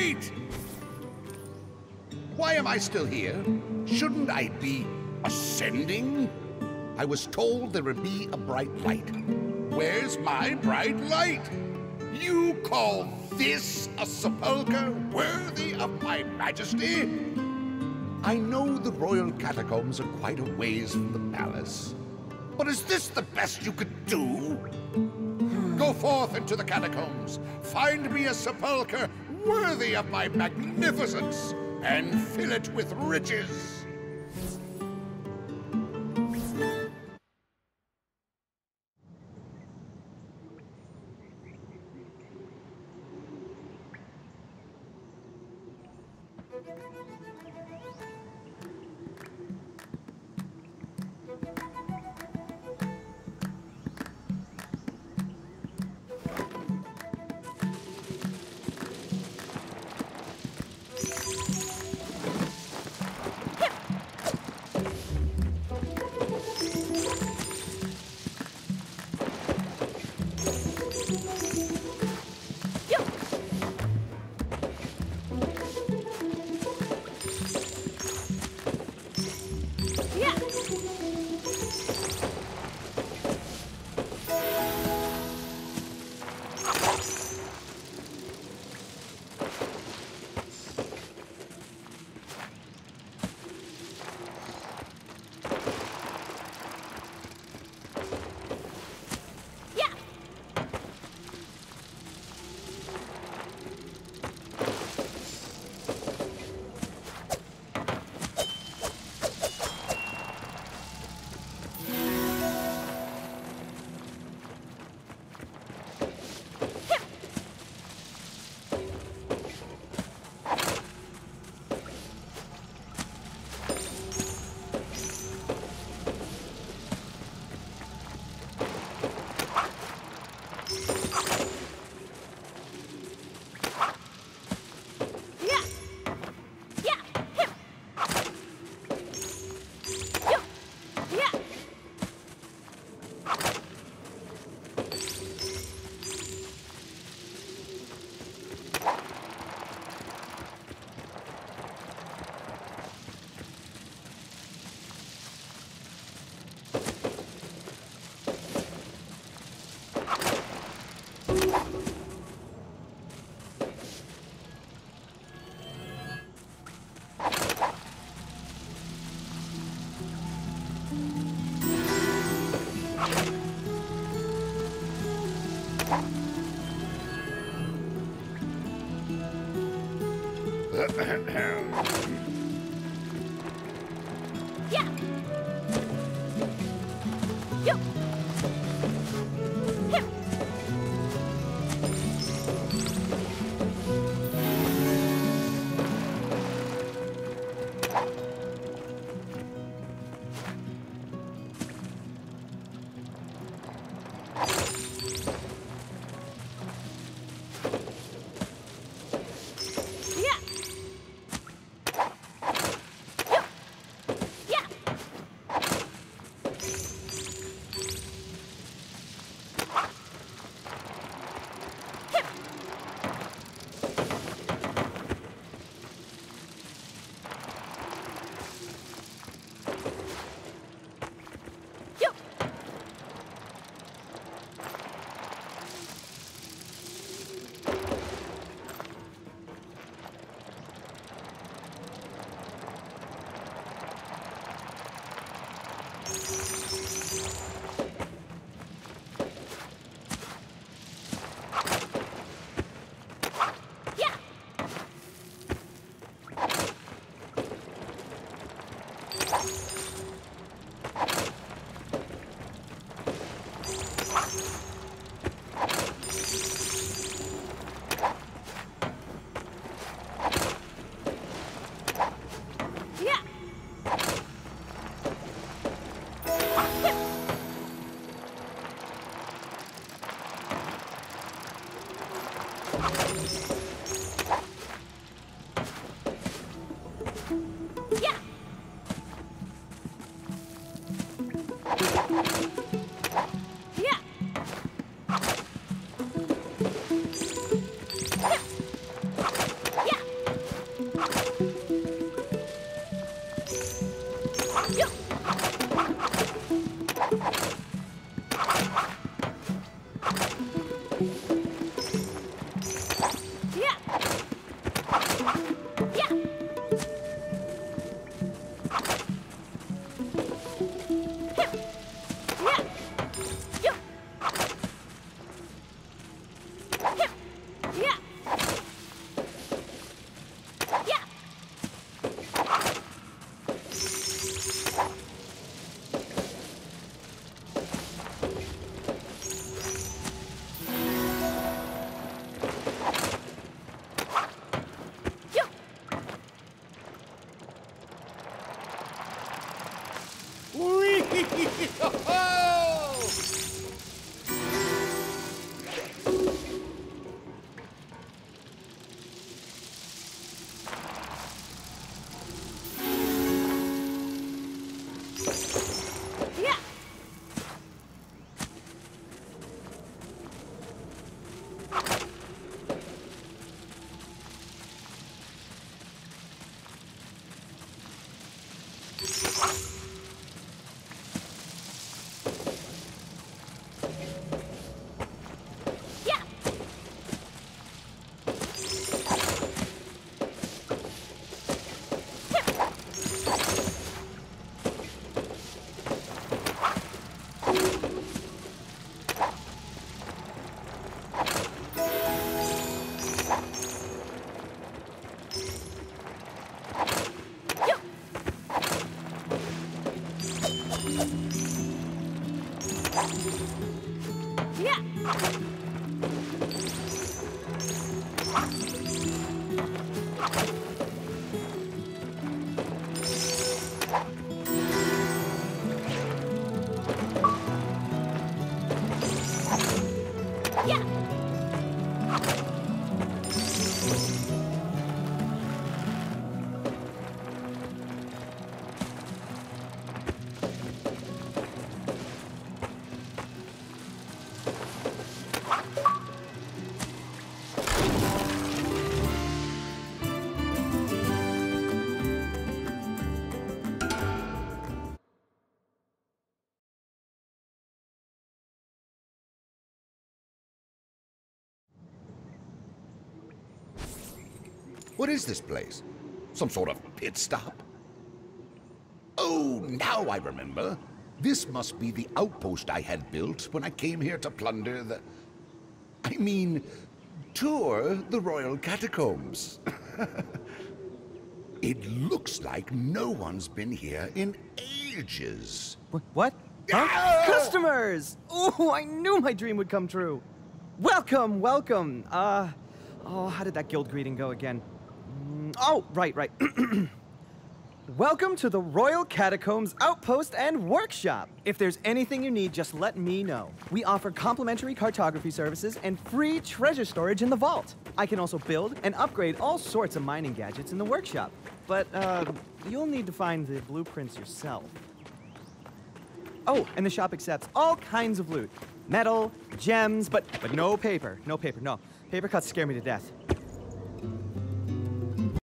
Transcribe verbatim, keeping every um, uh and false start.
Wait! Why am I still here? Shouldn't I be ascending? I was told there would be a bright light. Where's my bright light? You call this a sepulcher worthy of my majesty? I know the royal catacombs are quite a ways from the palace, but is this the best you could do? Go forth into the catacombs, find me a sepulcher worthy of my magnificence, and fill it with riches. Yeah. What is this place? Some sort of pit stop? Oh, now I remember. This must be the outpost I had built when I came here to plunder the... I mean, tour the royal catacombs. It looks like no one's been here in ages. What? Huh? Ah! Customers! Oh, I knew my dream would come true. Welcome, welcome. Uh, oh, how did that guild greeting go again? Oh, right, right. Welcome to the Royal Catacombs Outpost and Workshop. If there's anything you need, just let me know. We offer complimentary cartography services and free treasure storage in the vault. I can also build and upgrade all sorts of mining gadgets in the workshop. But uh, you'll need to find the blueprints yourself. Oh, and the shop accepts all kinds of loot. Metal, gems, but, but no paper. No paper, no. Paper cuts scare me to death.